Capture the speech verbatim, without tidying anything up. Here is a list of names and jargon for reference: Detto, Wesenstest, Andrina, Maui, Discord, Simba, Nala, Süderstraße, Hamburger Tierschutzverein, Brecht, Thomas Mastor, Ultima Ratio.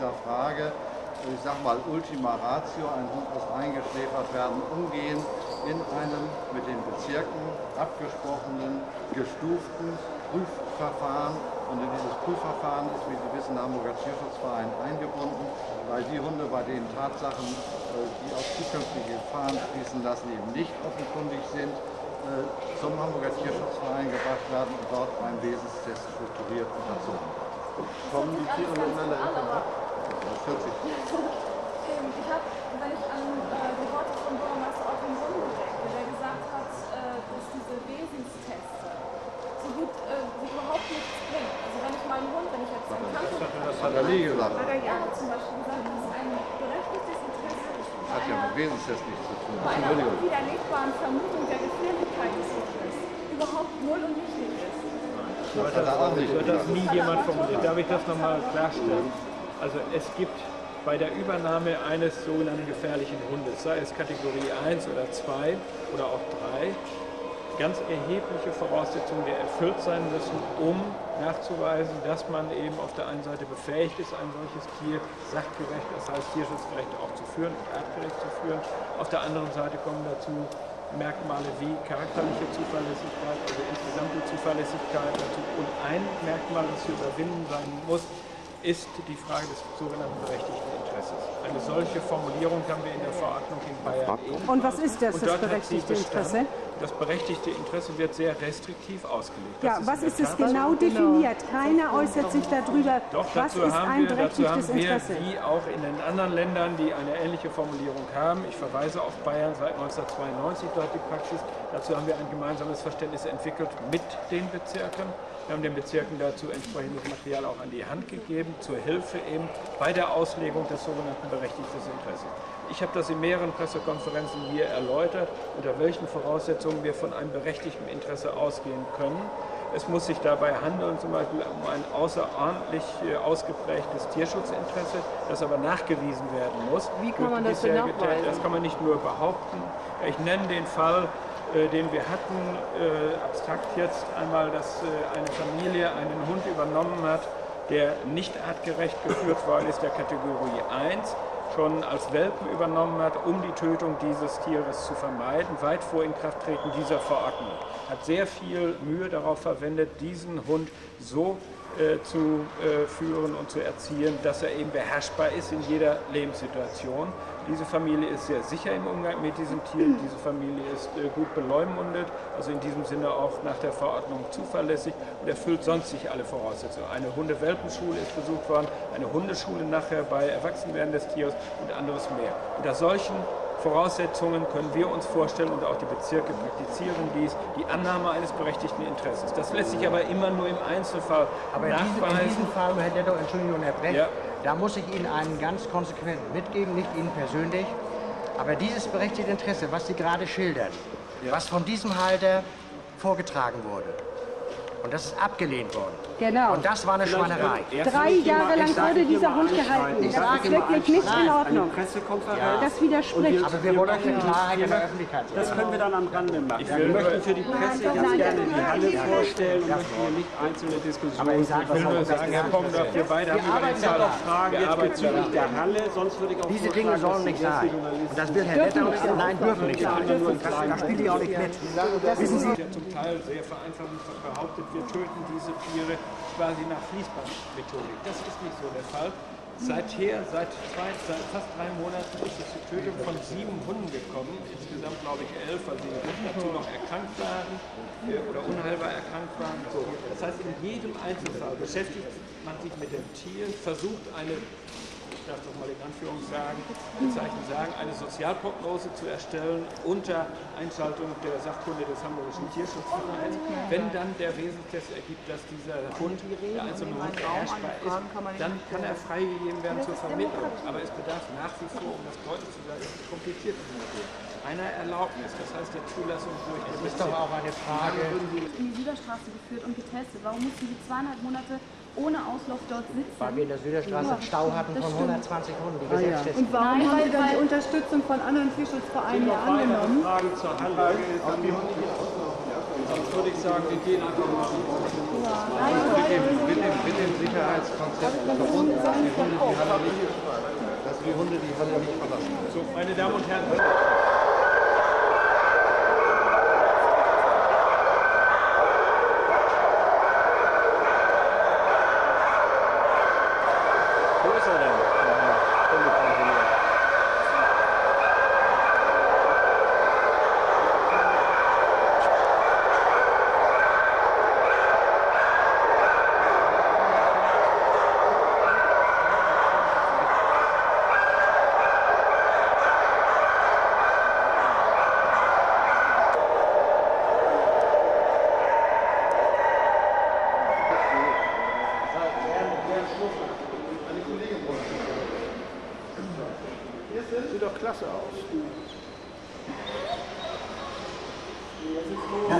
dieser Frage, ich sag mal Ultima Ratio, ein Hund muss eingeschläfert werden, umgehen in einem mit den Bezirken abgesprochenen, gestuften Prüfverfahren. Und in dieses Prüfverfahren ist, wie Sie wissen, der Hamburger Tierschutzverein eingebunden, weil die Hunde, bei denen Tatsachen, die auf zukünftige Gefahren schließen lassen, eben nicht offenkundig sind, zum Hamburger Tierschutzverein gebracht werden und dort beim Wesenstest strukturiert unterzogen werden. Kommen die Tiere miteinander in Kontakt? vierzig. Ich habe, wenn ich an äh, die Worte von Thomas Mastor auch den Sohn denke, der gesagt hat, äh, dass diese Wesenstests so gut äh, so überhaupt nichts bringen. Also wenn ich meinen Hund, wenn ich jetzt einen Kampf habe, hat er nie gesagt. Hat er ja zum Beispiel gesagt, dass ein berechtigtes Interesse ist. Das hat ja mit Wesenstest nichts zu tun. Bei einer unwiderlegbaren Vermutung der Gefährlichkeit des Hundes überhaupt null und nichtig ist. Das hat er auch nicht. Das nie jemand formuliert. Darf ich das nochmal klarstellen? Also es gibt bei der Übernahme eines sogenannten gefährlichen Hundes, sei es Kategorie eins oder zwei oder auch drei, ganz erhebliche Voraussetzungen, die erfüllt sein müssen, um nachzuweisen, dass man eben auf der einen Seite befähigt ist, ein solches Tier sachgerecht, das heißt tierschutzgerecht auch zu führen und artgerecht zu führen. Auf der anderen Seite kommen dazu Merkmale wie charakterliche Zuverlässigkeit, also insgesamte Zuverlässigkeit dazu. Und ein Merkmal, das zu überwinden sein muss, ist die Frage des sogenannten berechtigten Interesses. Eine solche Formulierung haben wir in der Verordnung in Bayern. Und was ist das, das berechtigte Interesse? Das berechtigte Interesse wird sehr restriktiv ausgelegt. Ja, was ist es genau definiert? Keiner äußert sich darüber, was ist ein berechtigtes Interesse? Wie auch in den anderen Ländern, die eine ähnliche Formulierung haben. Ich verweise auf Bayern seit neunzehnhundertzweiundneunzig, dort die Praxis. Dazu haben wir ein gemeinsames Verständnis entwickelt mit den Bezirken. Wir haben den Bezirken dazu entsprechendes Material auch an die Hand gegeben, zur Hilfe eben bei der Auslegung des sogenannten berechtigten Interesses. Ich habe das in mehreren Pressekonferenzen hier erläutert, unter welchen Voraussetzungen wir von einem berechtigten Interesse ausgehen können. Es muss sich dabei handeln, zum Beispiel um ein außerordentlich ausgeprägtes Tierschutzinteresse, das aber nachgewiesen werden muss. Wie kann man das denn nachweisen? Das kann man nicht nur behaupten. Ich nenne den Fall, den wir hatten, äh, abstrakt jetzt einmal, dass äh, eine Familie einen Hund übernommen hat, der nicht artgerecht geführt worden ist, der Kategorie eins, schon als Welpen übernommen hat, um die Tötung dieses Tieres zu vermeiden, weit vor Inkrafttreten dieser Verordnung. Hat sehr viel Mühe darauf verwendet, diesen Hund so äh, zu äh, führen und zu erziehen, dass er eben beherrschbar ist in jeder Lebenssituation. Diese Familie ist sehr sicher im Umgang mit diesem Tier, diese Familie ist äh, gut beleumundet, also in diesem Sinne auch nach der Verordnung zuverlässig und erfüllt sonst nicht alle Voraussetzungen. Eine Hunde-Welpenschule ist besucht worden, eine Hundeschule nachher bei Erwachsenwerden des Tieres und anderes mehr. Unter solchen Voraussetzungen können wir uns vorstellen und auch die Bezirke praktizieren dies, die Annahme eines berechtigten Interesses. Das lässt sich aber immer nur im Einzelfall aber nachweisen. Aber in diesem Fall, Herr Detto, Entschuldigung, Herr Brecht, ja. Da muss ich Ihnen einen ganz konsequenten mitgeben, nicht Ihnen persönlich, aber dieses berechtigte Interesse, was Sie gerade schildern, ja. was von diesem Halter vorgetragen wurde, und das ist abgelehnt worden. Genau. Und das war eine Schweinerei. Drei Jahre lang wurde dieser Hund gehalten. Das ist wirklich nicht in Ordnung. Das widerspricht. Aber wir wollen eine Klarheit in der Öffentlichkeit. Das können wir dann am Rande machen. Ich möchte für die Presse ganz gerne die Halle vorstellen und möchte hier nicht einzelne Diskussionen. Ich will nur sagen, Herr Pomdorf, wir beide haben über die Zahl auch Fragen jetzt bezüglich der Halle. Sonst würde ich auch diese Dinge sollen nicht sein. Und das will Herr Detto nicht sein. Nein, dürfen nicht sein. Da spielt die auch nicht mit. Wissen Sie, zum Teil sehr vereinfacht behauptet, wir töten diese Tiere quasi nach Fließbandmethodik. Das ist nicht so der Fall. Seither, seit, zwei, seit fast drei Monaten ist es zur Tötung von sieben Hunden gekommen. Insgesamt glaube ich elf, weil sie dazu noch erkrankt waren oder unheilbar erkrankt waren. So. Das heißt, in jedem Einzelfall beschäftigt man sich mit dem Tier, versucht eine, ich darf das mal in Anführung sagen, Zeichen sagen, eine Sozialprognose zu erstellen unter Einschaltung der Sachkunde des Hamburgischen Tierschutzvereins. Wenn dann der Wesentest ergibt, dass dieser Hund, der einzelne Hund, beherrschbar ist, dann kann er freigegeben werden zur Vermittlung. Aber es bedarf nach wie vor, um das deutlich zu sagen, komplizierter Methoden einer Erlaubnis, das heißt der Zulassung durch den Bezirk. Das ist doch auch eine Frage. In die Süderstraße geführt und getestet. Warum mussten Sie zweieinhalb Monate ohne Auslauf dort sitzen? Weil wir in der Süderstraße ja, einen Stau hatten von hundertzwanzig Hunden, die gesetzt sind. Und warum haben Sie dann die Unterstützung von anderen Tierschutzvereinen angenommen? Fragen zur Anlage. Sonst würde ich sagen, wir gehen einfach mal mit dem, mit dem Sicherheitskonzept verbunden, dass die Hunde die Halle nicht, dass die Hunde die Halle nicht verlassen. So, meine Damen und Herren. Sieht doch klasse aus.